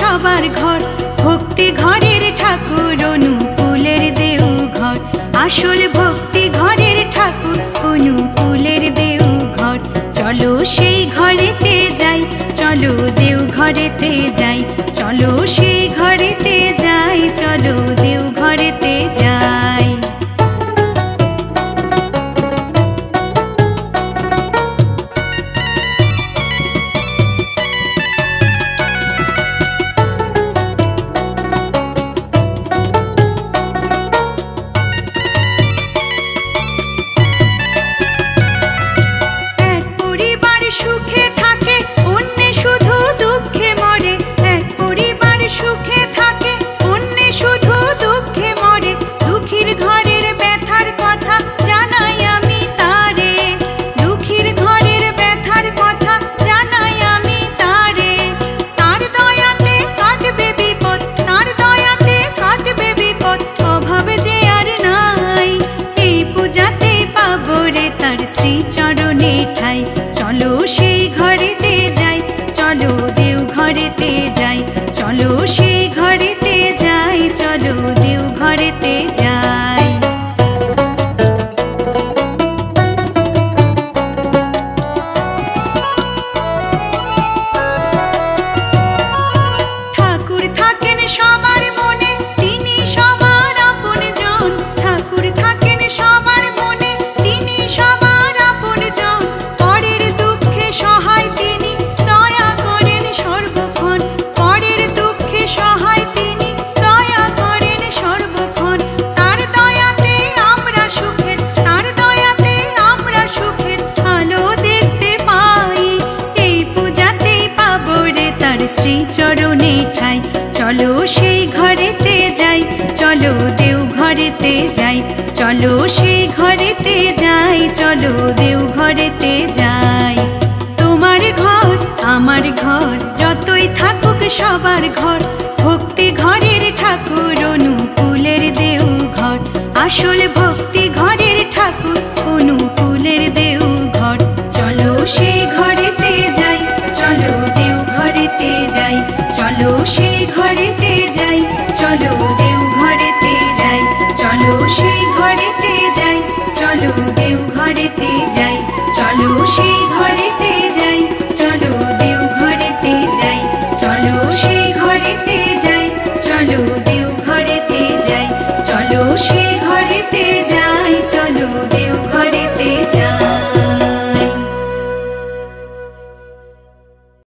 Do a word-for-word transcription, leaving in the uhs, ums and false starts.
সবার ঘর ভক্তি ঘরের ঠাকুর অনুকূলের দেওঘর। আসল ভক্তি ঘরের ঠাকুর অনুকূলের দেওঘর। চলো সেই ঘরেতে যাই, চলো দেওঘরেতে যাই, চলো সেই ঘরেতে যাই, চলো দেওঘরেতে যাই। चलो श्री श्री ठाकुर अनुकूलचंद्र।